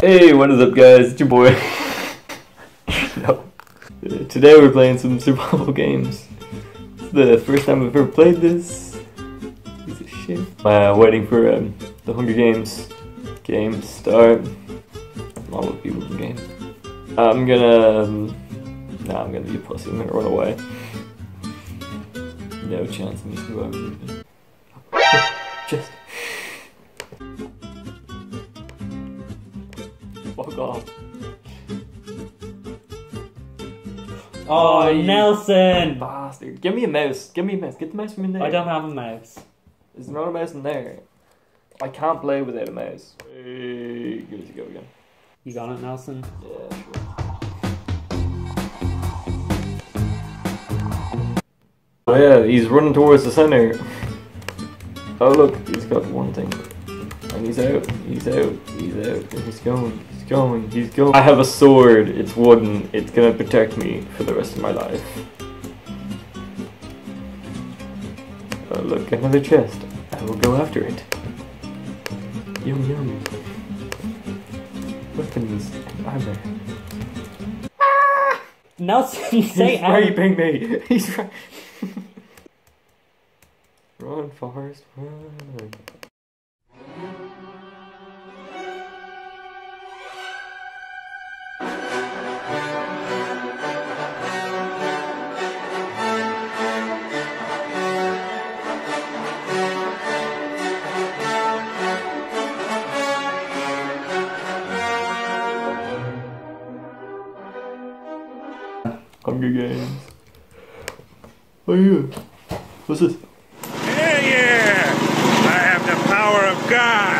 Hey, what is up guys, it's your boy. No. Today we're playing some survival games. It's the first time I've ever played this. Piece of shit. Waiting for the Hunger Games game start. All the people in the game. I'm gonna be a pussy, I'm gonna run away. No chance of me surviving. Just fuck off. Oh, Nelson! Bastard. Give me a mouse. Give me a mouse. Get the mouse from in there. I don't have a mouse. There's not a mouse in there. I can't play without a mouse. Hey, give it a go again. You got it, Nelson? Yeah, sure. Oh yeah, he's running towards the center. Oh look, he's got one thing. And he's out, he's out, he's out, and he's going. He's going, he's going. I have a sword, it's wooden, it's gonna protect me for the rest of my life. Oh look, another chest. I will go after it. Yum yum. Weapons and armor. Ah! Nelson, say he's raping me! He's right. Run, Forrest, run. Hunger Games. What are you? What's this? Hell yeah! I have the power of God!